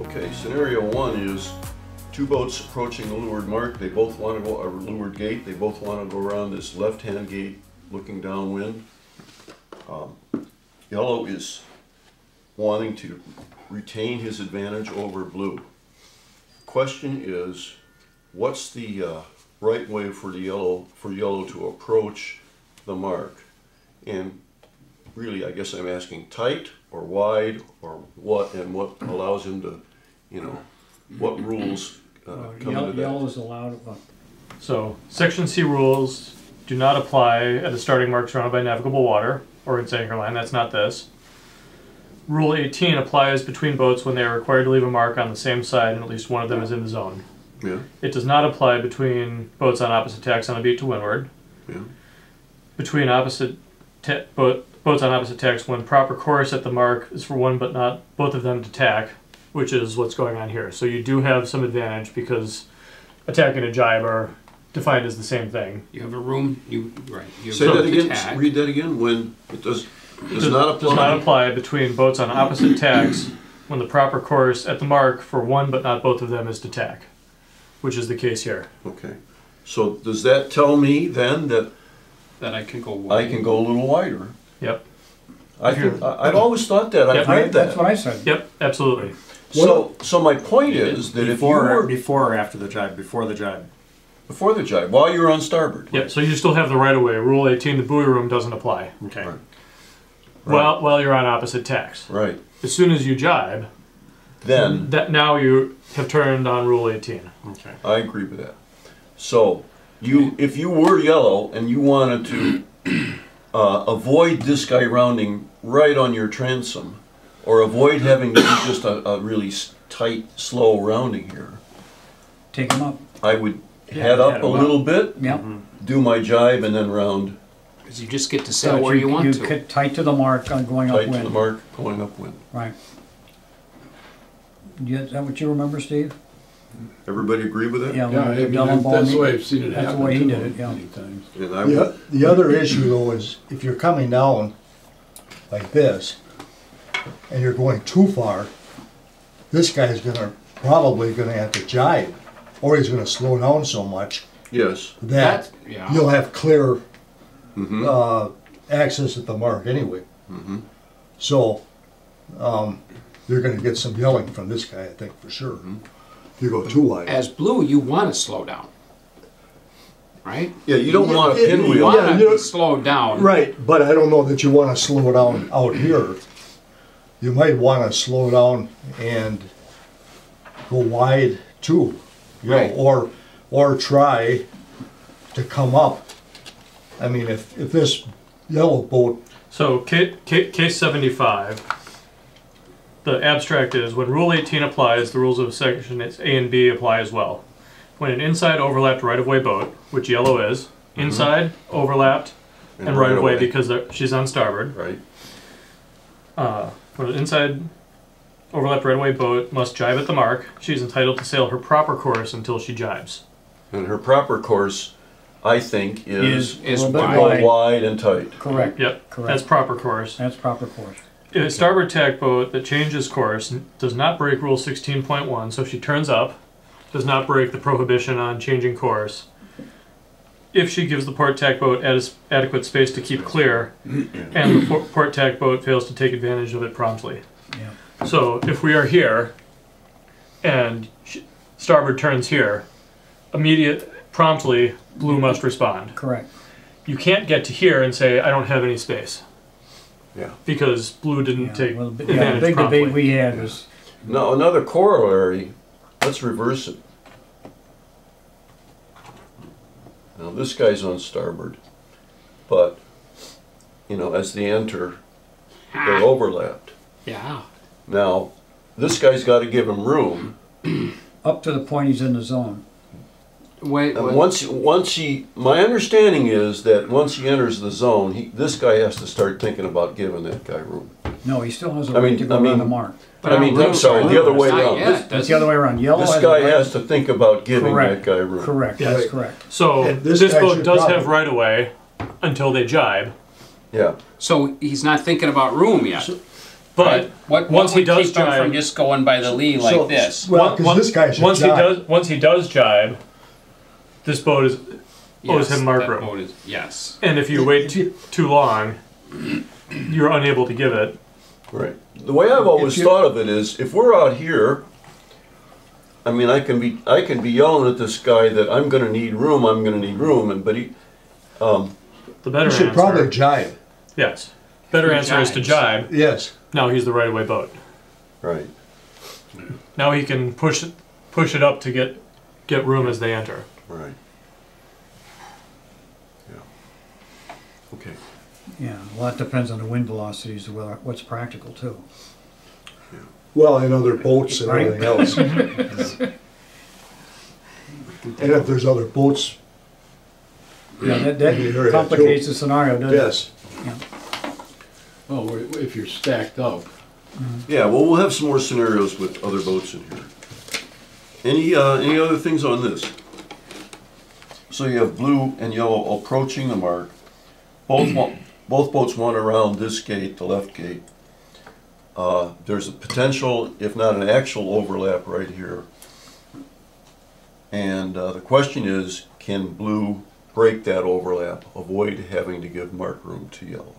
Okay, scenario one is two boats approaching the leeward mark. They both want to go, or leeward gate, they both want to go around this left-hand gate looking downwind. Yellow is wanting to retain his advantage over blue. Question is, what's the right way for the yellow to approach the mark? And really, I guess I'm asking tight or wide or what, and what allows him to, you know, what rules come into that? Yellow is allowed. So, Section C rules do not apply at the starting mark surrounded by navigable water or its anchor line. That's not this. Rule 18 applies between boats when they are required to leave a mark on the same side and at least one of them is in the zone. Yeah. It does not apply between boats on opposite tacks on a beat to windward. Yeah. Between opposite boats on opposite tacks when proper course at the mark is for one but not both of them to tack, which is what's going on here. So you do have some advantage because attack and a jibe are defined as the same thing. You have a room, right. You have Say that again, tack. Read that again, when it does not apply between boats on opposite tacks when the proper course at the mark for one but not both of them is to tack, which is the case here. Okay. So does that tell me then that I can go wide? I can go a little wider. Yep. I've always thought that. Yep. I've read that. That's what I said. Yep, absolutely. So my point is that before or after the jibe? Before the jibe. Before the jibe, while you're on starboard. Yep, so you still have the right-of-way. Rule 18, the buoy room doesn't apply. Okay. Right. While you're on opposite tacks. Right. As soon as you jibe, then that now you have turned on Rule 18. Okay. I agree with that. So if you were yellow and you wanted to avoid this guy rounding right on your transom, or avoid having to do just a really tight, slow rounding here. Take him up. I would head up a little bit, yep. Do my jibe, and then round. Because you just get to sail so where you want to. Tight to the mark on going upwind. Tight to the mark going upwind. Right. Yeah, is that what you remember, Steve? Everybody agree with that? Yeah, I mean, that's the way I've seen it happen. That's the way he did it, yeah. Many times. The other issue, though, is if you're coming down like this, and you're going too far, this guy's probably going to have to jibe, or he's going to slow down so much that you'll have clear access at the mark anyway. Mm-hmm. So you're going to get some yelling from this guy, I think, for sure. Mm-hmm. You go too wide. As blue, you want to slow down, right? Yeah, you don't want to pinwheel. You want to slow down. Right, but I don't know that you want to slow down out here. You might want to slow down and go wide too, you know, or try to come up. I mean, if this yellow boat. So case 75. The abstract is, when Rule 18 applies, the rules of Section A and B apply as well. When an inside overlapped right-of-way boat, which yellow is, inside, overlapped, and right-of-way because she's on starboard. Right. When an inside overlapped right-of-way boat must jibe at the mark, she's entitled to sail her proper course until she jibes. And her proper course, I think, is wide and tight. Correct. Yep. Correct. That's proper course. That's proper course. A starboard tack boat that changes course does not break Rule 16.1, so if she turns up, does not break the prohibition on changing course. If she gives the port tack boat adequate space to keep clear, and the port tack boat fails to take advantage of it promptly. Yeah. So if we are here, and starboard turns here, promptly, blue must respond. Correct. You can't get to here and say, I don't have any space. Yeah. Because blue didn't take advantage promptly. The big debate we had was... No, another corollary, let's reverse it. Now this guy's on starboard, but, you know, as they enter, they're overlapped. Yeah. Now, this guy's got to give him room. Up to the point he's in the zone. Wait. My understanding is that once he enters the zone, this guy has to start thinking about giving that guy room. No, he still has a right to go around the mark. But I mean, I'm sorry, the other way around. That's the other way around. Yellow. This guy has to think about giving that guy room. Correct. That's correct. So this boat does have right of way until they jibe. Yeah. So he's not thinking about room yet. But what once he does jibe, from just going by the lee like this. Well, because this guy should jibe. Once he does jibe, this boat is owes him mark room. Yes. And if you wait too long, you're unable to give it. Right. The way I've always thought of it is, if we're out here, I mean, I can be yelling at this guy that I'm going to need room, and but he, the better answer. You should probably jibe. Yes. Better answer is to jibe. Yes. Now he's the right-of-way boat. Right. Now he can push it up to get room as they enter. Right. Yeah. Okay. Yeah, a lot depends on the wind velocities, what's practical too. Yeah. Well, and other boats and everything else. And if there's other boats. Yeah, that complicates the scenario, doesn't it? Yes. Yeah. Well, if you're stacked up. Mm-hmm. Yeah, well, we'll have some more scenarios with other boats in here. Any other things on this? So you have blue and yellow approaching the mark. Both boats want around this gate, the left gate. There's a potential, if not an actual, overlap right here. And the question is, can blue break that overlap, avoid having to give mark room to yellow?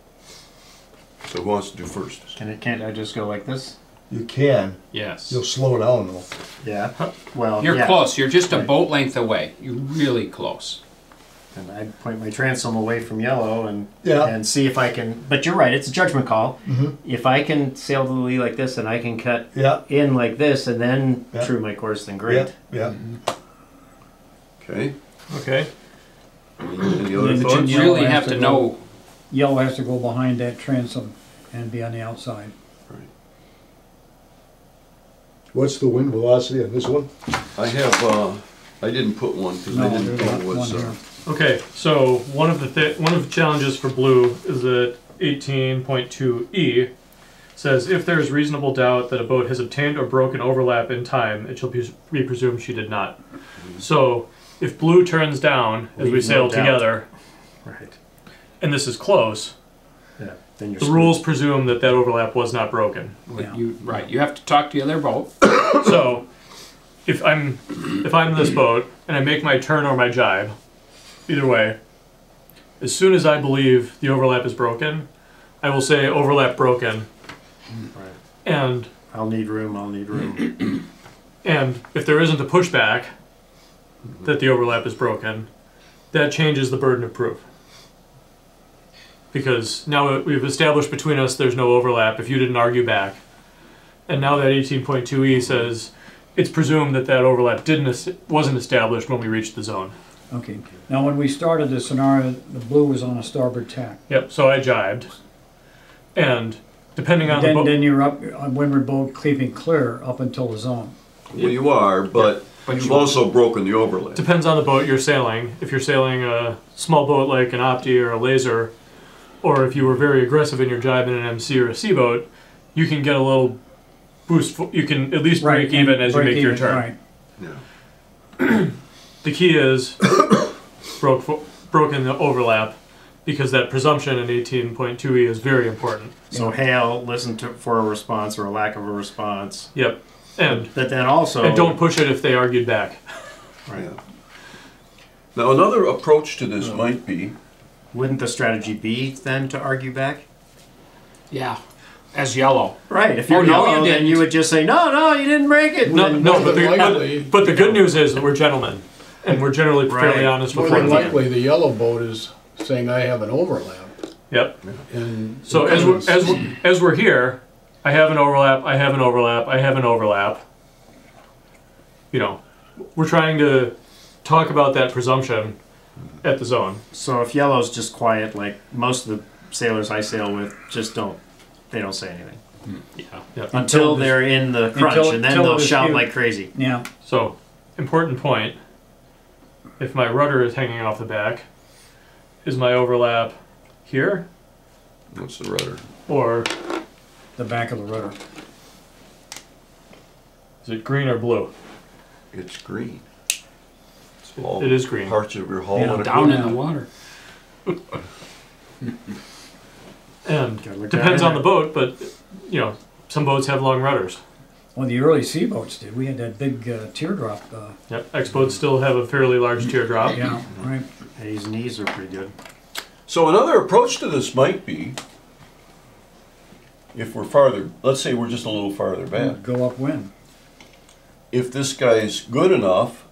So who wants to do first? Can't I just go like this? You can. Yes. You'll slow down though. Yeah. Well, you're close. You're just a boat length away. You're really close. And I'd point my transom away from yellow and see if I can. But you're right; it's a judgment call. Mm-hmm. If I can sail to the lee like this, and I can cut in like this, and then true my course, then great. Yeah. Okay. Okay. You really have to know. Yellow has to go behind that transom and be on the outside. Right. What's the wind velocity on this one? I have. I didn't put one because I didn't know what was. Okay, so one of the challenges for blue is that 18.2e says, if there is reasonable doubt that a boat has obtained or broken overlap in time, it shall be presumed she did not. Mm-hmm. So if blue turns down as we sail together, and this is close, then the rules presume that that overlap was not broken. Yeah. You have to talk to the other boat. So if I'm this boat and I make my turn or my jibe, either way, as soon as I believe the overlap is broken, I will say overlap broken. Right. And I'll need room. And if there isn't a pushback that the overlap is broken, that changes the burden of proof. Because now we've established between us there's no overlap if you didn't argue back. And now that 18.2e says it's presumed that that overlap wasn't established when we reached the zone. Okay. Now, when we started this scenario, the blue was on a starboard tack. Yep. So I jibed, and depending on the boat, then you're up on windward boat, keeping clear up until the zone. Well, you are, but you've also broken the overlap. Depends on the boat you're sailing. If you're sailing a small boat like an Opti or a Laser, or if you were very aggressive in your jibe in an MC or a C-boat, you can get a little boost. You can at least break even as you make your turn. Right. Yeah. The key is broken the overlap, because that presumption in 18.2e is very important. So hail, listen for a response or a lack of a response. Yep. And but then also, and don't push it if they argued back. Right. Yeah. Now another approach to this might be, wouldn't the strategy be then to argue back? Yeah. As yellow. Right. If you're yellow, you then you would just say, no, you didn't break it. No, but the good news is that we're gentlemen, and we're generally fairly honest with one another. More than likely, the yellow boat is saying, I have an overlap. Yep. And so as we're here, I have an overlap, I have an overlap, I have an overlap. You know, we're trying to talk about that presumption at the zone. So if yellow's just quiet, like most of the sailors I sail with just don't. They don't say anything. Yeah. Yep. Until they're in the crunch, and then they'll shout like crazy. Yeah. So, important point. If my rudder is hanging off the back, is my overlap here? What's the rudder? Or the back of the rudder. Is it green or blue? It's green. It's all it is green. Parts of your hull, you know, down in the water. And depends on the boat, but you know, some boats have long rudders. Well, the early C-boats did. We had that big teardrop. Yep, X-boats still have a fairly large teardrop. Yeah, right. Hayes' knees are pretty good. So another approach to this might be, if we're farther, let's say we're just a little farther back. Go upwind. If this guy's good enough,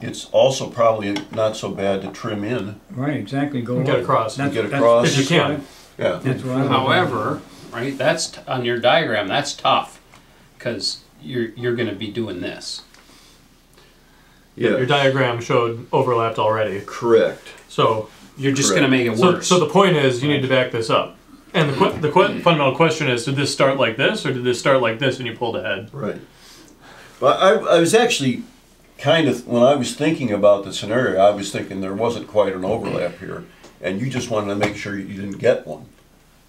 it's also probably not so bad to trim in. Right, exactly. Go across. Get across. If you can. Yeah. However, right, that's on your diagram, that's tough. Because you're going to be doing this. Yeah. Your diagram showed overlapped already. Correct. So you're just going to make it worse. So the point is, you need to back this up. And the fundamental question is, did this start like this, or did this start like this, and you pulled ahead? Right. Well, I was actually kind of, when I was thinking about the scenario, I was thinking there wasn't quite an overlap here, and you just wanted to make sure you didn't get one.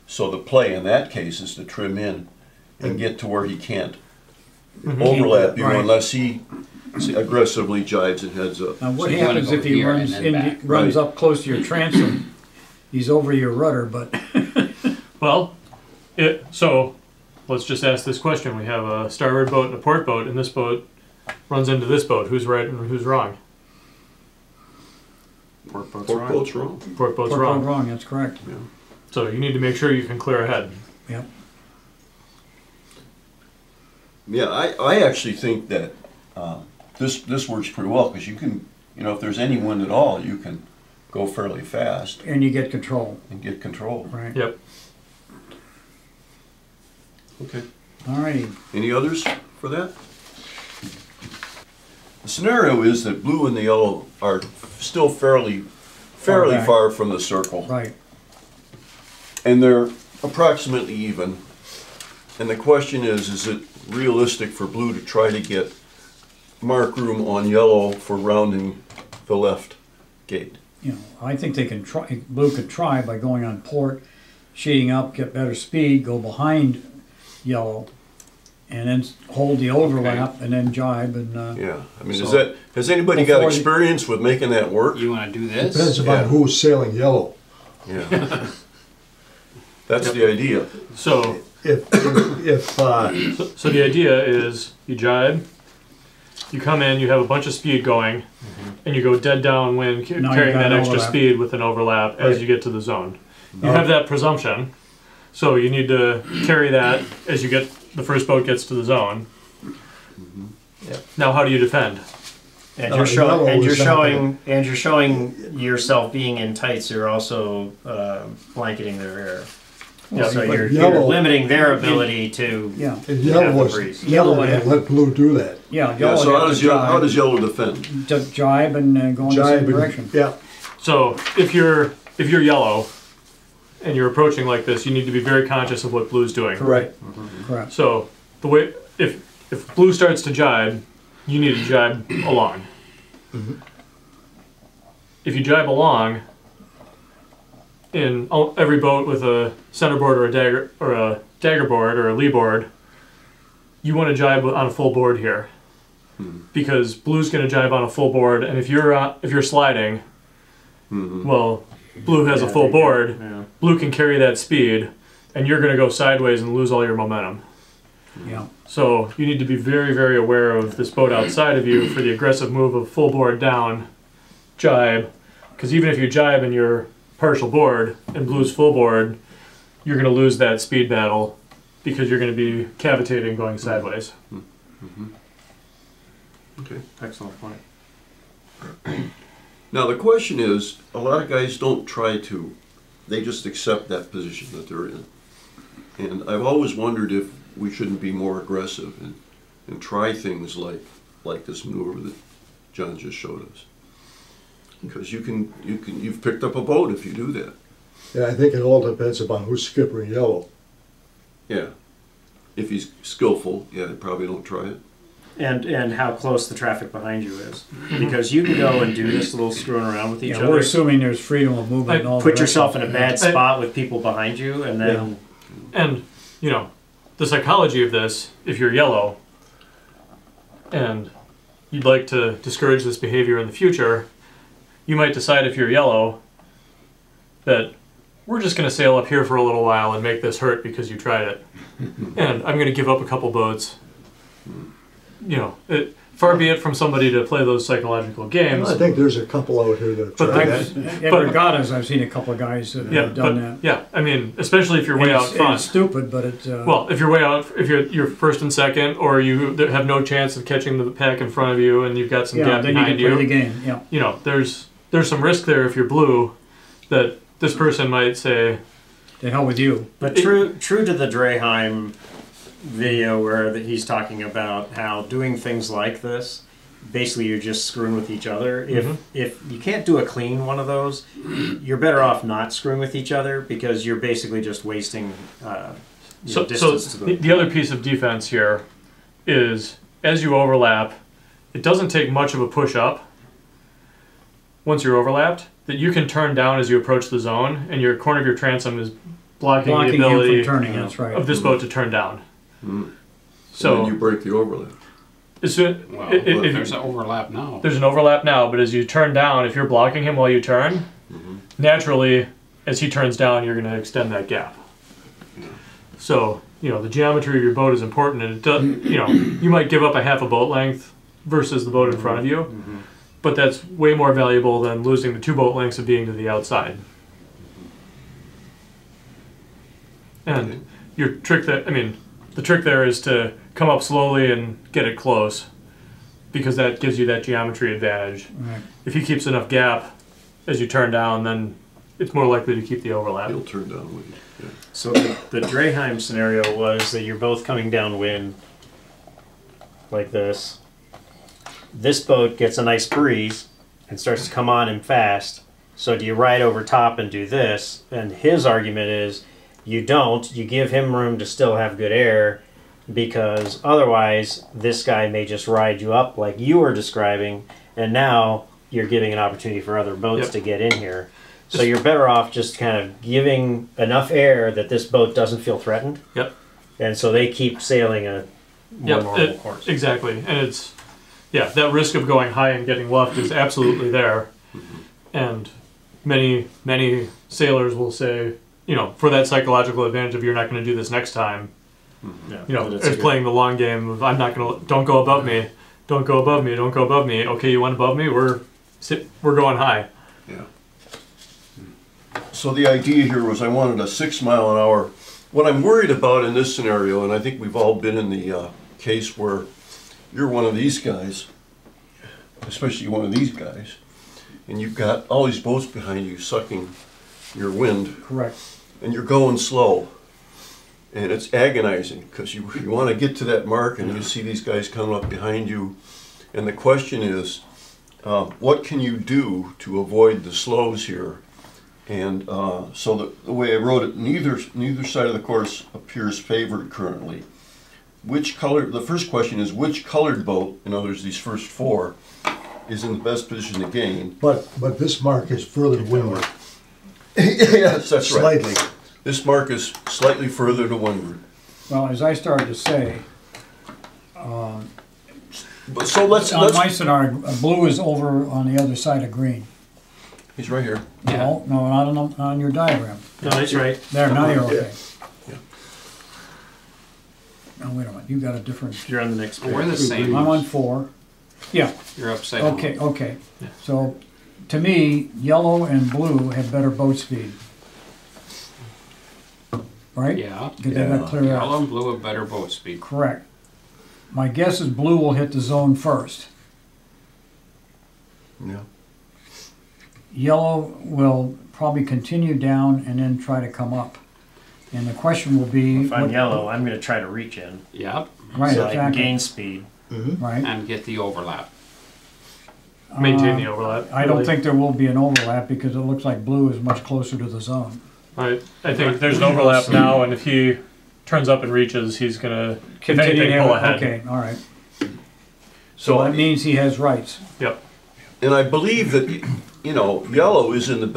So the play in that case is to trim in and get to where he can't overlap you unless he aggressively jives and heads up. Now, what happens if he runs up close to your transom? He's over your rudder, but well, so let's just ask this question: we have a starboard boat and a port boat, and this boat runs into this boat. Who's right and who's wrong? Port boat's wrong. Port boat's wrong. That's correct. Yeah. So you need to make sure you can clear ahead. Yep. Yeah, I actually think that this works pretty well, because you can, you know, if there's any wind at all, you can go fairly fast. And you get control. And get control. Right. Yep. Okay. All right. Any others for that? The scenario is that blue and the yellow are still fairly far from the circle. Right. And they're approximately even. And the question is it realistic for blue to try to get mark room on yellow for rounding the left gate? You know, I think they can try. Blue could try by going on port, sheeting up, get better speed, go behind yellow, and then hold the overlap and then jibe. And yeah, I mean, so is that, has anybody got experience with making that work? You want to do this? Depends about who's sailing yellow. Yeah, that's the idea. So. So the idea is you jibe, you come in, you have a bunch of speed going, and you go dead downwind, carrying that extra speed with an overlap as you get to the zone. You have that presumption, so you need to carry that as you get the first boat gets to the zone. Now, how do you defend? And you're showing yourself being in tight, so you're also blanketing their air. Well, yeah, so you're limiting their ability to yellow let blue do that. Yeah, so how does yellow defend? Just jibe and go in the same direction. Yeah. So if you're yellow and you're approaching like this, you need to be very conscious of what blue's doing. Correct. Correct. So the way if blue starts to jibe, you need to jibe along. If you jibe along, in every boat with a centerboard or a daggerboard or a lee board, you want to jibe on a full board here, because blue's going to jibe on a full board, and if you're sliding, well, blue has a full board. Yeah. Blue can carry that speed, and you're going to go sideways and lose all your momentum. Yeah. So you need to be very, very aware of this boat outside of you for the aggressive move of full board down, jibe, because even if you jibe and you're partial board and blue's full board, you're going to lose that speed battle because you're going to be cavitating going sideways. Okay, excellent point. Now the question is, a lot of guys don't try to, they just accept that position that they're in. And I've always wondered if we shouldn't be more aggressive and try things like this maneuver that John just showed us. Because you've picked up a boat if you do that. Yeah, I think it all depends upon who's skippering yellow. Yeah, if he's skillful, yeah, they probably don't try it. And how close the traffic behind you is, because you can go and do this little screwing around with each other. We're assuming there's freedom of movement. And all put yourself in a bad spot with people behind you, and then and you know, the psychology of this, if you're yellow and you'd like to discourage this behavior in the future, you might decide if you're yellow that we're just going to sail up here for a little while and make this hurt because you tried it. And I'm going to give up a couple boats. You know, far be it from somebody to play those psychological games. Well, I think there's a couple out here that have tried that. But regattas, I've seen a couple of guys that have done that. Yeah, I mean, especially if you're way out front. It's stupid, but it's... well, if you're way out, if you're first and second, or you have no chance of catching the pack in front of you, and you've got some gap behind you. Yeah, then you can play the game, yeah. You know, there's some risk there if you're blue that this person might say... To hell with you. But true to the Draheim video where he's talking about how doing things like this, basically you're just screwing with each other. Mm-hmm. If you can't do a clean one of those, you're better off not screwing with each other because you're basically just wasting distance to the other piece of defense here is as you overlap, it doesn't take much of a push-up once you're overlapped that you can turn down as you approach the zone and your corner of your transom is blocking the ability of this boat to turn down. Mm. So and then you break the overlap. There's an overlap now. There's an overlap now, but as you turn down, if you're blocking him while you turn, mm-hmm. naturally, as he turns down, you're going to extend that gap. Yeah. So, you know, the geometry of your boat is important, and it does, you know, you might give up a half a boat length versus the boat in front of you, mm-hmm. but that's way more valuable than losing the two boat lengths of being to the outside. And okay. your trick that, I mean... The trick there is to come up slowly and get it close because that gives you that geometry advantage. Right. If he keeps enough gap as you turn down, then it's more likely to keep the overlap. He'll turn downwind. Yeah. So the Draheim scenario was that you're both coming downwind like this. This boat gets a nice breeze and starts to come on him fast. So do you ride over top and do this? And his argument is, you don't. You give him room to still have good air because otherwise this guy may just ride you up like you were describing, and now you're giving an opportunity for other boats to get in here. So you're better off just kind of giving enough air that this boat doesn't feel threatened. Yep. And so they keep sailing a more normal course. Exactly. And it's, yeah, that risk of going high and getting left is absolutely there. And many sailors will say, you know, for that psychological advantage of you're not going to do this next time. Yeah, you know, it's playing the long game of I'm not going to, don't go above me, don't go above me, don't go above me. Okay, you went above me, we're going high. Yeah. So the idea here was I wanted a 6-mile-an-hour. What I'm worried about in this scenario, and I think we've all been in the case where you're one of these guys, especially one of these guys, and you've got all these boats behind you sucking your wind. Correct. And you're going slow, and it's agonizing because you want to get to that mark, and you see these guys coming up behind you, and the question is, what can you do to avoid the slows here? And so the way I wrote it, neither side of the course appears favored currently. Which color? The first question is which colored boat, in others these first four, is in the best position to gain? But this mark is further windward. Yes, that's slightly. Right. This mark is slightly further to windward. Well, as I started to say, so let's my scenario, blue is over on the other side of green. He's right here. No, no, not on your diagram. No, he's right there. Now you're okay. Yeah. No, wait a minute. You got a different. You're on the next page. We're the same. I'm on 4. Yeah. You're upside down. Okay. Okay. Yeah. So. To me, yellow and blue have better boat speed, right? Yeah. Yellow and blue have better boat speed. Correct. My guess is blue will hit the zone first. Yeah. Yellow will probably continue down and then try to come up. And the question will be... If I'm yellow, I'm going to try to reach in. Yep. Right, so exactly. I can gain speed. Mm-hmm. Right. And get the overlap. Maintain the overlap. I don't think there will be an overlap because it looks like blue is much closer to the zone. Right. I think there's an overlap now, and if he turns up and reaches, he's going to continue to pull ahead. Okay, all right. So that means he has rights. Yep. And I believe that you know, yellow is in the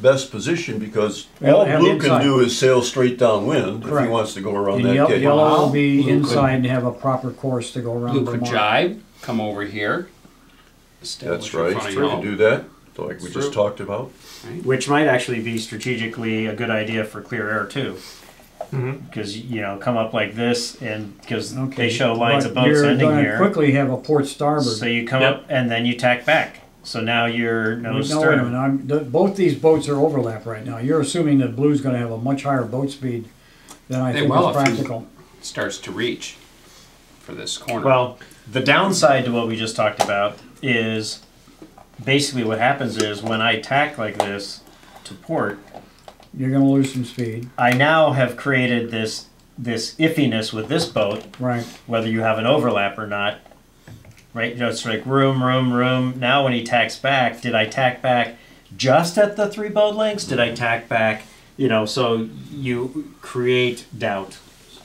best position because all blue can do is sail straight downwind. Correct. If he wants to go around that cave. Yellow will be inside and have a proper course to go around. Blue could jibe, come over here. That's right. Try to do that, like we just talked about. Right. Which might actually be strategically a good idea for clear air too. Because you know, come up like this, and because they show lines of boats ending here. Quickly have a port starboard. So you come up and then you tack back. So now you're nose stern. Wait a minute. Both these boats are overlap right now. You're assuming that blue's going to have a much higher boat speed than I think is practical. It starts to reach for this corner. Well, the downside to what we just talked about is basically what happens is when I tack like this to port, you're going to lose some speed. I now have created this iffiness with this boat, right? Whether you have an overlap or not, right? You know, it's like room, room, room. Now when he tacks back, did I tack back just at the 3 boat lengths? Did I tack back? You know, so you create doubt.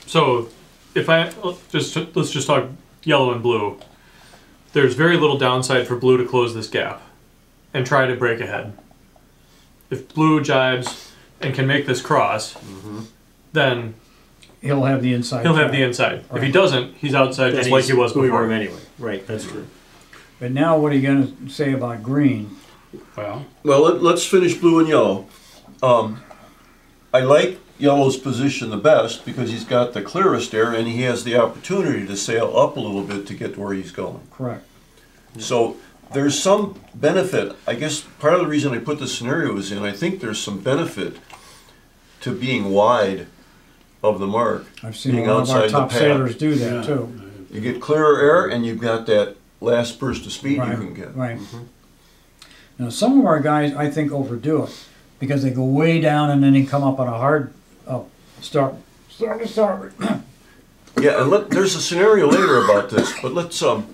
So if I let's just talk yellow and blue. There's very little downside for blue to close this gap and try to break ahead. If blue jibes and can make this cross, then he'll have the inside. He'll have the inside. Right. If he doesn't, he's outside just like he was before. Anyway, right? That's true. But now, what are you going to say about green? Well, let's finish blue and yellow. I like yellow's position the best because he's got the clearest air and he has the opportunity to sail up a little bit to get to where he's going. Correct. So there's some benefit. I guess part of the reason I put the scenarios in, I think there's some benefit to being wide of the mark. I've seen a lot of our top sailors do that too. You get clearer air and you've got that last burst of speed you can get. Right. Now some of our guys, I think, overdo it because they go way down and then they come up on a hard starboard. Yeah, and there's a scenario later about this, but let's talk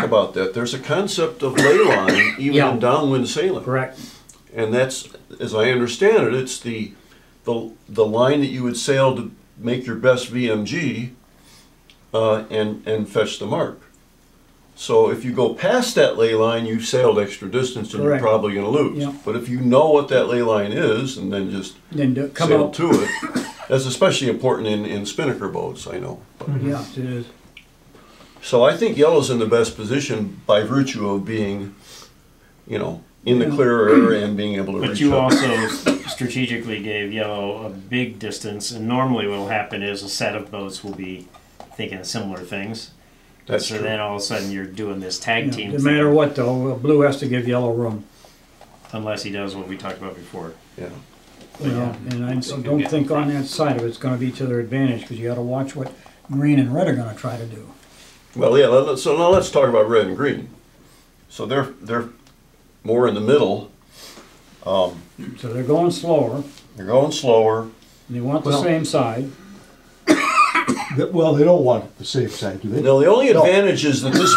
about that. There's a concept of ley line even in downwind sailing. Correct. And that's, as I understand it, it's the line that you would sail to make your best VMG and fetch the mark. So if you go past that ley line, you sailed extra distance and you're probably going to lose. But if you know what that ley line is and then just sail to it. That's especially important in spinnaker boats, I know. But. Yeah, it is. So I think yellow's in the best position by virtue of being, you know, in the clearer area and being able to reach up. But you also strategically gave yellow a big distance, and normally what will happen is a set of boats will be thinking similar things. That's true. So then all of a sudden you're doing this tag team thing. No matter what, though, blue has to give yellow room. Unless he does what we talked about before. Yeah. Well, and I don't think on that side of it's going to be to their advantage because you got to watch what green and red are going to try to do. Well, yeah. So now let's talk about red and green. So they're more in the middle. So they're going slower. They're going slower. And they want the same side. Well, they don't want the same side, do they? No. The only advantage is that this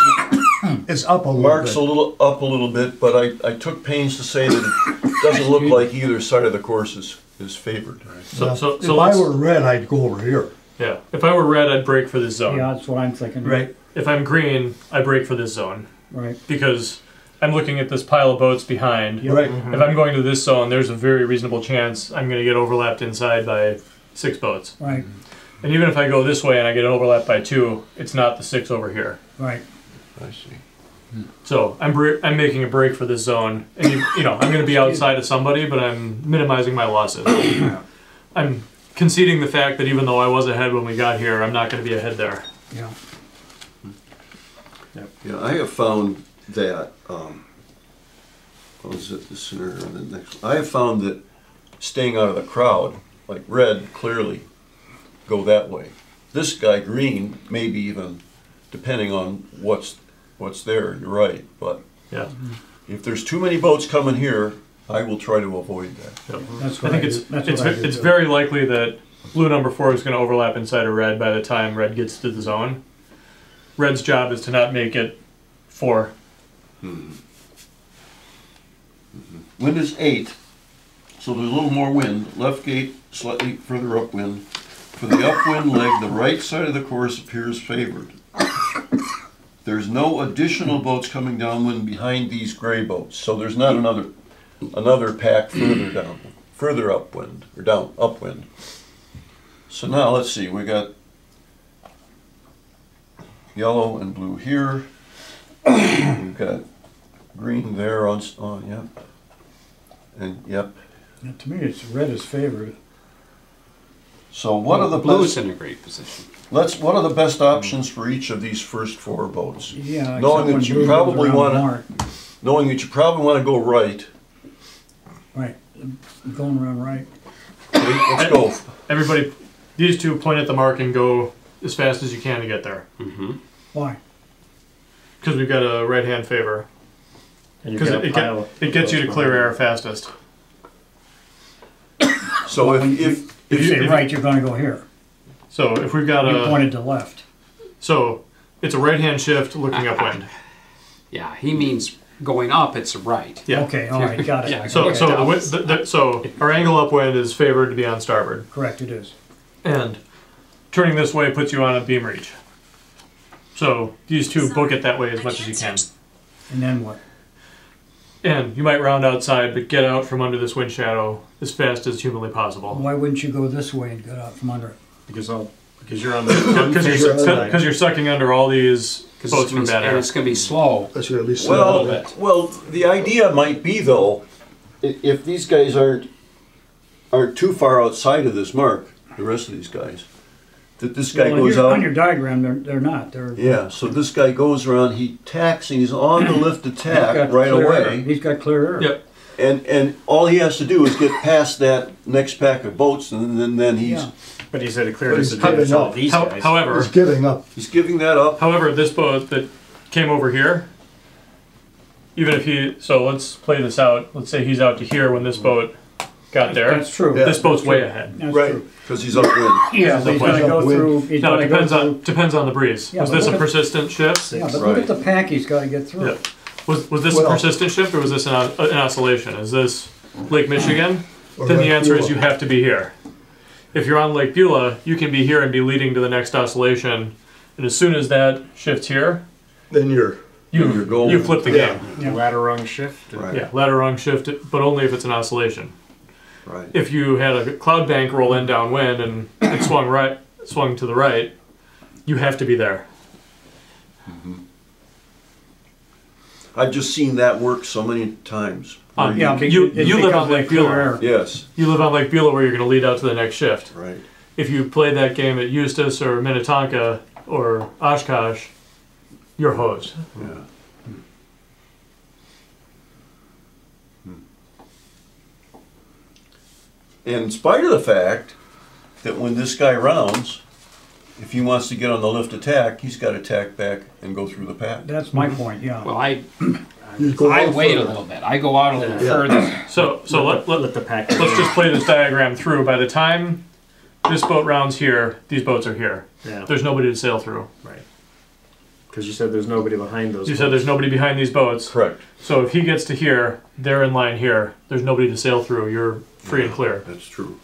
it's up a little bit. Up a little bit, but I took pains to say that. Doesn't look like either side of the course is favored. Right? So, so if I were red, I'd go over here. Yeah. If I were red, I'd break for this zone. Yeah, that's what I'm thinking. Right. If I'm green, I break for this zone. Right. Because I'm looking at this pile of boats behind. Yep. Right. If I'm going to this zone, there's a very reasonable chance I'm going to get overlapped inside by 6 boats. Right. And even if I go this way and I get overlapped by 2, it's not the 6 over here. Right. I see. So I'm making a break for this zone, and you know I'm going to be outside of somebody, but I'm minimizing my losses. I'm conceding the fact that even though I was ahead when we got here, I'm not going to be ahead there. Yeah. Yeah. I have found that. What was it? The scenario the next. I have found that staying out of the crowd, like red, clearly go that way. This guy green, maybe even depending on what's there, you're right, but if there's too many boats coming here, I will try to avoid that. That's what I think it's very likely that blue number 4 is going to overlap inside of red by the time red gets to the zone. Red's job is to not make it 4. Wind is 8, so there's a little more wind. Left gate slightly further upwind. For the upwind leg, the right side of the course appears favored. There's no additional boats coming downwind behind these gray boats, so there's not another pack further down, further upwind or down upwind. So now let's see. We got yellow and blue here. We've got green there on. Oh, yep. And yep. Yeah, to me, it's red is favored. So what are the blues in a great position? What are the best options for each of these first four boats? Yeah, knowing that you probably want to go right. Right, I'm going around right. Let's go. Everybody, these two point at the mark and go as fast as you can to get there. Mm-hmm. Why? Because we've got a right hand favor. Because it gets you to clear air fastest. So well, if you say right, you're going to go here. So if we've got you pointed to left. So it's a right-hand shift looking upwind. Yeah, he means going up. It's right. Yeah. Okay. All right. Got it. Yeah. So our angle upwind is favored to be on starboard. Correct. It is. And turning this way puts you on a beam reach. So these two book it that way as much as you can. And then what? And you might round outside, but get out from under this wind shadow as fast as humanly possible. Why wouldn't you go this way and get out from under it? Because you're on because you're sucking under all these boats from bad air. And it's going to be slow. Well, the idea might be though, if these guys aren't too far outside of this mark, the rest of these guys, that this guy goes out on your diagram. They're not. They're So this guy goes around. He tacks and he's on the lift attack right away. He's got clear air. Yep. And all he has to do is get past that next pack of boats, and then he's. Yeah. But he's at a clear disadvantage. However, he's giving up. He's giving that up. However, this boat that came over here, even if he, so let's play this out. Let's say he's out to here when this boat got there. That's true. This boat's way ahead. That's right, because he's upwind. Yeah, so he's going to go through. No, it depends on the breeze. Yeah, was this a persistent shift? Yeah, but look at the pack he's got to get through. Yeah. Was this a persistent shift, or was this an oscillation? Is this Lake Michigan? Then the answer is you have to be here. If you're on Lake Beulah, you can be here and be leading to the next oscillation, and as soon as that shifts here, then you're golden. You flip the game. Yeah. Ladder rung shift. Right. Yeah, ladder rung shift, but only if it's an oscillation. Right. If you had a cloud bank roll in downwind and it swung to the right, you have to be there. Mm-hmm. I've just seen that work so many times. Yeah, you live on Lake Beulah. Yes. You live on Lake Beulah where you're going to lead out to the next shift. Right. If you play that game at Eustis or Minnetonka or Oshkosh, you're hosed. Yeah. And in spite of the fact that when this guy rounds, if he wants to get on the lift attack, he's got to tack back and go through the path. That's my point, yeah. Well, I wait a little bit. I go out a little further. So let the pack. Let's just play this diagram through. By the time this boat rounds here, these boats are here. Yeah. There's nobody to sail through. Right. Because you said there's nobody behind those boats. You said there's nobody behind these boats. Correct. So if he gets to here, they're in line here. There's nobody to sail through. You're free and clear. That's true.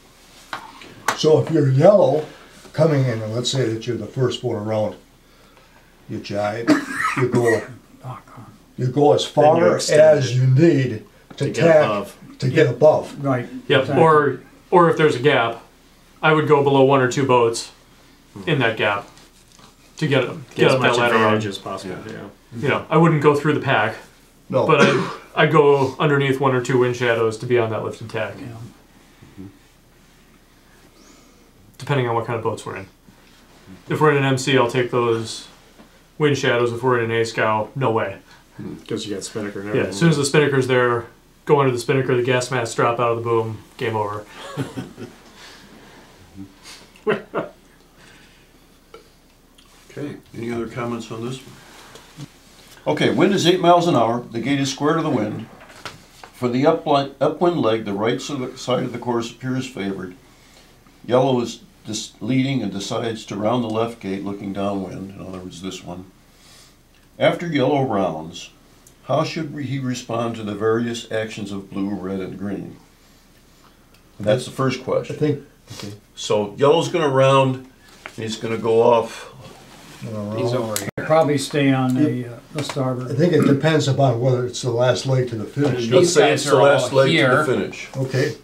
So if you're yellow coming in, and let's say that you're the first boat around, you jive, you go as far as you need to get above. Right. Yep. Exactly. Or if there's a gap, I would go below one or two boats in that gap to get up that ladder rung as possible. Yeah. You know, I wouldn't go through the pack. No. But I'd go underneath one or two wind shadows to be on that lift and tack. Yeah. Depending on what kind of boats we're in. If we're in an MC, I'll take those wind shadows. If we're in an A scow, no way. Because you got spinnaker and everything. Yeah, as soon as the spinnaker's there, go under the spinnaker, the gas masks drop out of the boom, game over. Okay, any other comments on this one? Okay, wind is 8 miles an hour. The gate is square to the wind. For the upwind leg, the right side of the course appears favored. Yellow is leading and decides to round the left gate looking downwind, in other words this one. After yellow rounds, how should he respond to the various actions of blue, red, and green? That's the first question. So yellow's going to round, and he's going to go off He's over here. Probably stay on the starboard. I think it depends upon whether it's the last leg to the finish. Let's say it's the last leg to the finish. Okay.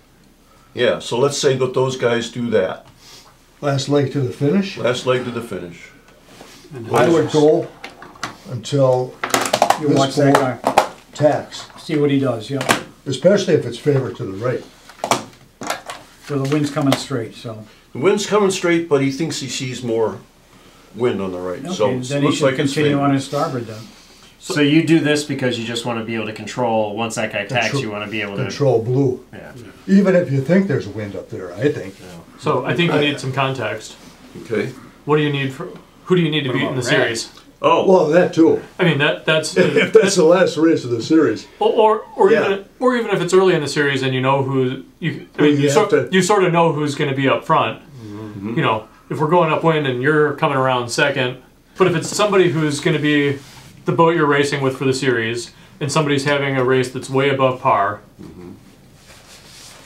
Yeah, so let's say that those guys do that. Last leg to the finish? Last leg to the finish. I would go until you watch that guy tacks. See what he does, yeah. Especially if it's favored to the right. So the wind's coming straight, so. The wind's coming straight, but he thinks he sees more wind on the right. Okay, so then he should continue on his starboard then. So you do this because you just want to be able to control, once that guy tacks, you want to be able to... Control blue. Yeah. Even if you think there's wind up there, I think. Yeah. So I think you need some context. Okay. What do you need for... Who do you need to beat in the series? Oh. Well, that too. I mean, that's... if that's the last race of the series. Or even if it's early in the series and you know who... You sort of know who's going to be up front. Mm-hmm. You know, if we're going upwind and you're coming around second, but if it's somebody who's going to be... the boat you're racing with for the series, and somebody's having a race that's way above par,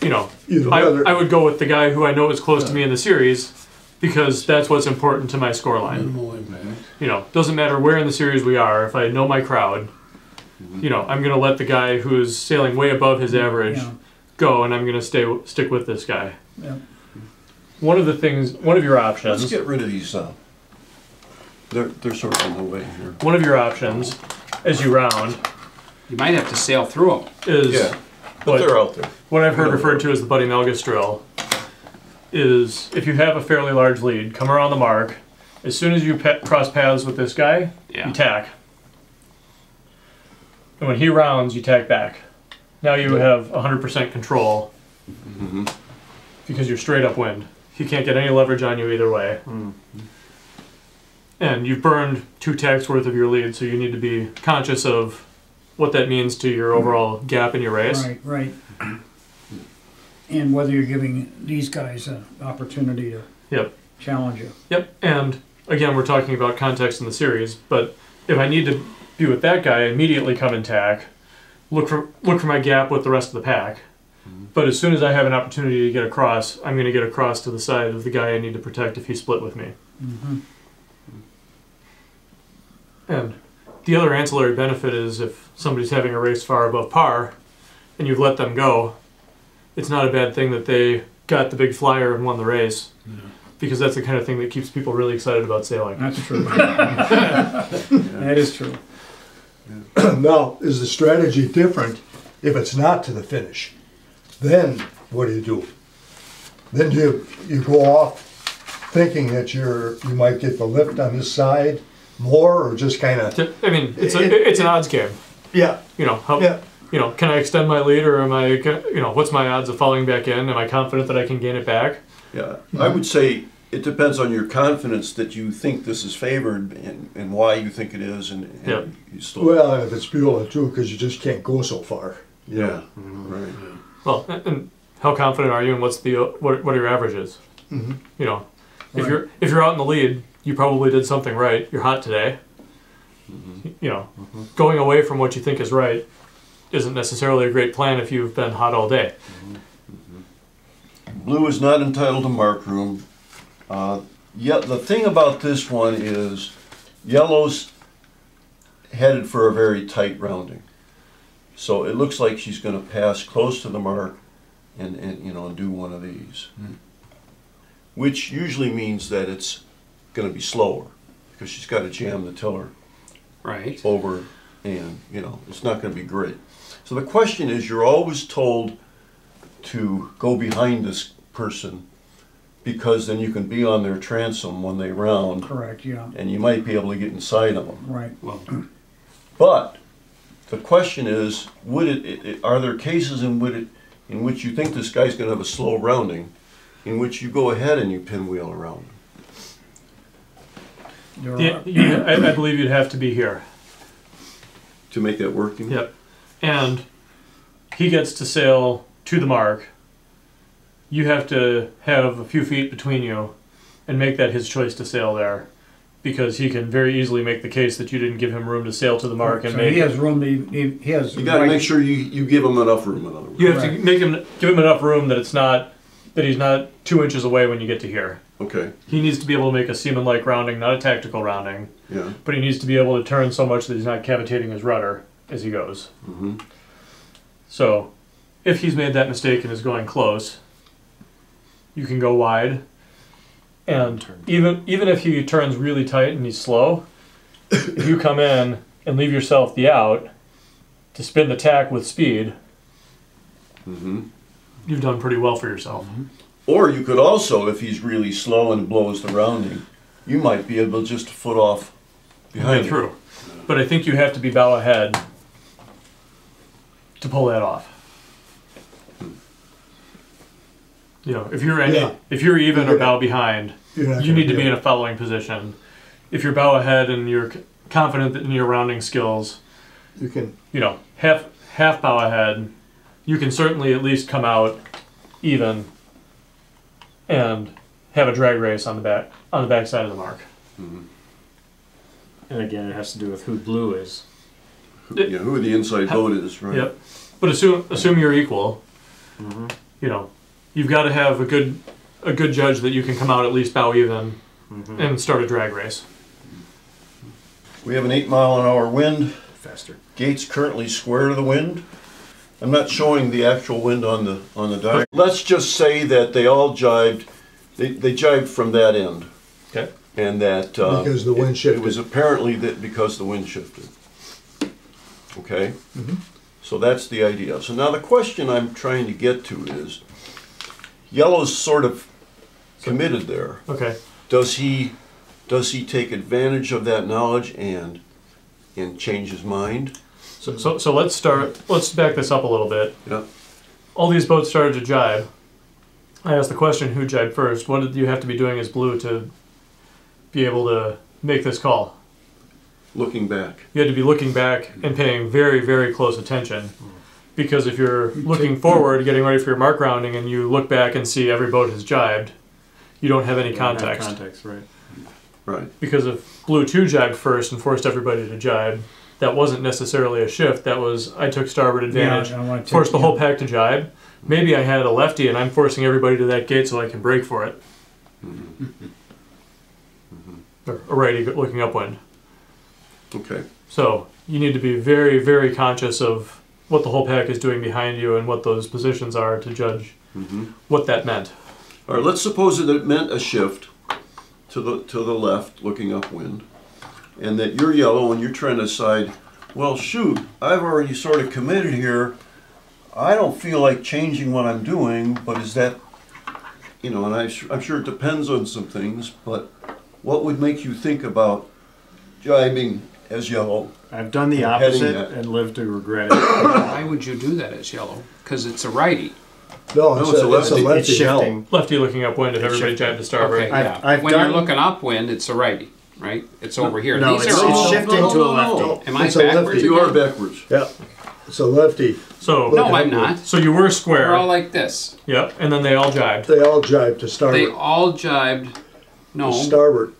you know, I would go with the guy who I know is close to me in the series, because that's what's important to my scoreline. You know, doesn't matter where in the series we are, if I know my crowd, you know, I'm going to let the guy who's sailing way above his average go, and I'm going to stick with this guy. Yeah. One of the things, one of your options... Let's get rid of these... They're sort of in the way here. One of your options, as you round... You might have to sail through them. Is but they're out there. What I've heard referred to as the Buddy Malgus drill is if you have a fairly large lead, come around the mark. As soon as you cross paths with this guy, you tack. And when he rounds, you tack back. Now you have 100% control because you're straight upwind. He can't get any leverage on you either way. And you've burned 2 tacks worth of your lead, so you need to be conscious of what that means to your overall gap in your race. Right, right. And whether you're giving these guys an opportunity to challenge you. Yep, and again, we're talking about context in the series, but if I need to be with that guy, immediately come and tack, look for my gap with the rest of the pack. But as soon as I have an opportunity to get across, I'm going to get across to the side of the guy I need to protect if he split with me. And the other ancillary benefit is if somebody's having a race far above par and you've let them go, it's not a bad thing that they got the big flyer and won the race because that's the kind of thing that keeps people really excited about sailing. That's true. That is true. Now, is the strategy different if it's not to the finish? Then what do? Then you go off thinking that you might get the lift on this side more, or just kind of... I mean, it's an odds game. Yeah. You know, you know, can I extend my lead, or am I, you know, what's my odds of falling back in? Am I confident that I can gain it back? Yeah. I would say it depends on your confidence that you think this is favored and why you think it is. And you still... Well, and if it's Beulah, too, because you just can't go so far. Yeah. Right. Well, and how confident are you, and what are your averages? You know, if you're out in the lead... You probably did something right. You're hot today. You know, going away from what you think is right isn't necessarily a great plan if you've been hot all day. Blue is not entitled to mark room. Yet the thing about this one is yellow's headed for a very tight rounding. So it looks like she's going to pass close to the mark and you know, do one of these, which usually means that it's going to be slower because she's got to jam the tiller over, and you know, it's not going to be great. So the question is, you're always told to go behind this person because then you can be on their transom when they round. Correct, yeah. And you might be able to get inside of them. Right. Well, but the question is, are there cases in which you think this guy's going to have a slow rounding, in which you go ahead and you pinwheel around him? I believe you'd have to be here to make that work. Yep. And he gets to sail to the mark. You have to have a few feet between you and make that his choice to sail there, because he can very easily make the case that you didn't give him room to sail to the mark. And so make you got to make sure you give him enough room. In other words, you have to give him enough room that it's not that he's not 2 inches away when you get to here. Okay. He needs to be able to make a seaman-like rounding, not a tactical rounding. Yeah. But he needs to be able to turn so much that he's not cavitating his rudder as he goes. Mm-hmm. So if he's made that mistake and is going close, you can go wide. And even if he turns really tight and he's slow, if you come in and leave yourself the out to spin the tack with speed, mm-hmm, you've done pretty well for yourself. Mm-hmm. Or you could also, if he's really slow and blows the rounding, you might be able to just foot off behind him. Through. But I think you have to be bow ahead to pull that off. You know, if you're any, if you're even or bow behind, you need to be in a following position. If you're bow ahead and you're confident in your rounding skills, you can, you know, half bow ahead, you can certainly at least come out even and have a drag race on the back side of the mark. Mm-hmm. And again, it has to do with who blue is. Who the inside boat is, right? Yep. But assume you're equal. Mm-hmm. You know, you've got to have a good judge that you can come out at least bow even, mm-hmm, and start a drag race. We have an 8-mile-an-hour wind. Faster. Gate's currently square to the wind. I'm not showing the actual wind on the diagram. Let's just say that they all jibed. They jibed from that end. Okay. And that because the wind shifted. It was apparently that because the wind shifted. Okay. Mm-hmm. So that's the idea. So now the question I'm trying to get to is, yellow's sort of committed there. Okay. Does he take advantage of that knowledge and change his mind? So let's back this up a little bit. Yeah. All these boats started to jibe. I asked the question, who jibed first? What did you have to be doing as blue to be able to make this call? Looking back. You had to be looking back and paying very, very close attention. Because if you're looking forward, getting ready for your mark rounding, and you look back and see every boat has jibed, you don't have any context. Right. Because if blue 2 jibed first and forced everybody to jibe, that wasn't necessarily a shift. That was, I took starboard advantage, forced the whole pack to jibe. Maybe I had a lefty and I'm forcing everybody to that gate so I can break for it. Mm-hmm. Or a righty looking upwind. Okay. So you need to be very, very conscious of what the whole pack is doing behind you and what those positions are to judge what that meant. All right, let's suppose that it meant a shift to the left looking upwind. And that you're yellow and you're trying to decide, well, shoot, I've already sort of committed here. I don't feel like changing what I'm doing, but is that, you know, and I'm sure it depends on some things, but what would make you think about jibing as yellow? I've done the opposite and lived to regret it. Why would you do that as yellow? Because it's a righty. No, it's a lefty. It's shifting. Lefty looking upwind if everybody jibed to starboard. Okay, yeah. When you're looking upwind, it's a righty. Right? It's over here. No, it's shifting to a lefty. Am I backwards? You are backwards. Yeah. It's a lefty. So no, I'm not. So you were square. We're all like this. Yep. And then they all jibed. They all jibed to starboard. They all jibed. No. To starboard.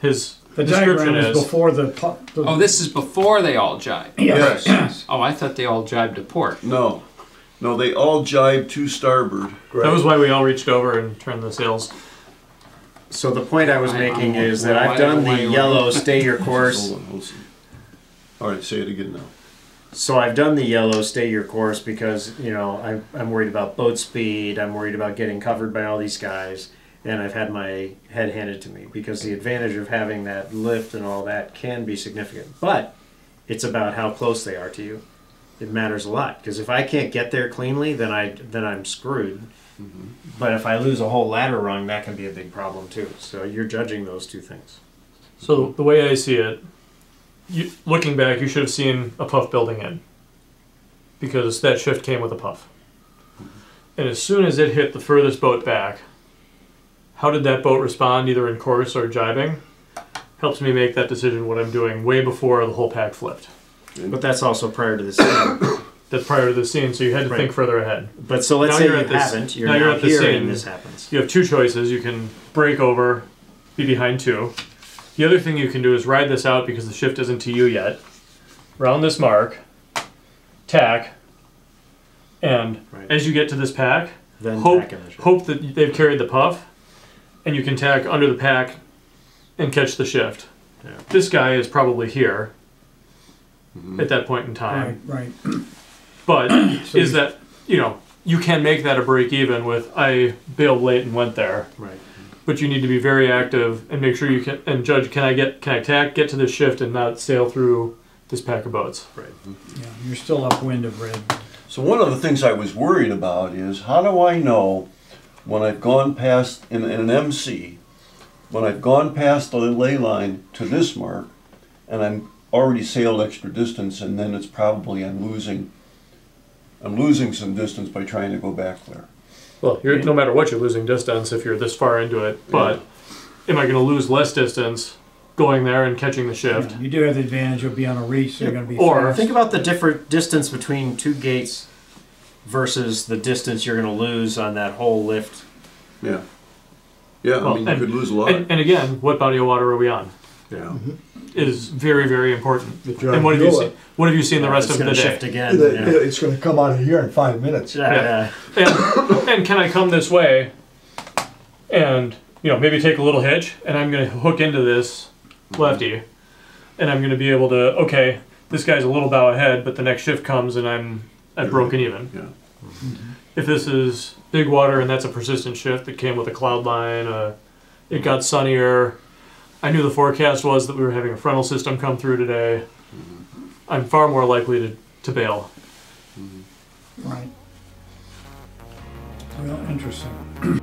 His description is before the. Oh, this is before they all jibed. Yes. Oh, I thought they all jibed to port. No. No, they all jibed to starboard. Right. That was why we all reached over and turned the sails. So the point I was making is that I've done the yellow, stay your course. Hold on, hold on. All right, say it again now. So I've done the yellow, stay your course, because, you know, I'm worried about boat speed, I'm worried about getting covered by all these guys, and I've had my head handed to me, because the advantage of having that lift and all that can be significant. But it's about how close they are to you. It matters a lot, because if I can't get there cleanly, then I'm screwed. Mm-hmm. But if I lose a whole ladder rung, that can be a big problem too. So you're judging those two things. So the way I see it, looking back, you should have seen a puff building in, because that shift came with a puff. And as soon as it hit the furthest boat back, how did that boat respond, either in course or jibing, helps me make that decision what I'm doing way before the whole pack flipped. But that's also prior to the scene. That's prior to the scene, so you had to think further ahead. But so let's say you haven't. You're now at the scene, and this happens. You have 2 choices. You can break over, be behind 2. The other thing you can do is ride this out because the shift isn't to you yet. Round this mark, tack, and as you get to this pack, then tack in the ship. Hope that they've carried the puff, and you can tack under the pack and catch the shift. Yeah. This guy is probably here at that point in time. Right, right. But so is that, you know, you can make that a break even with I bailed late and went there. Right. But you need to be very active and make sure you can, and judge, can I tack, get to this shift and not sail through this pack of boats. Right. Yeah, you're still upwind of red. So one of the things I was worried about is, how do I know when I've gone past, in an MC, when I've gone past the ley line to this mark, and I'm already sailed extra distance, and then it's probably I'm losing some distance by trying to go back there. Well, you're, no matter what, you're losing distance if you're this far into it, but am I going to lose less distance going there and catching the shift? Yeah, you do have the advantage of being on a reach, so you're going to be fast. Think about the different distance between two gates versus the distance you're going to lose on that whole lift. Yeah. Yeah, well, I mean, you could lose a lot. And again, what body of water are we on? Yeah. Is very, very important. And what have you seen? What have you seen the rest of the day? Shift again. It's going to come out of here in 5 minutes. And can I come this way, and you know, maybe take a little hitch, and I'm going to hook into this lefty, and I'm going to be able to. Okay, this guy's a little bow ahead, but the next shift comes, and I'm at broken even. Yeah. If this is big water and that's a persistent shift that came with a cloud line, it got sunnier. I knew the forecast was that we were having a frontal system come through today. I'm far more likely to bail. Right. Well, interesting.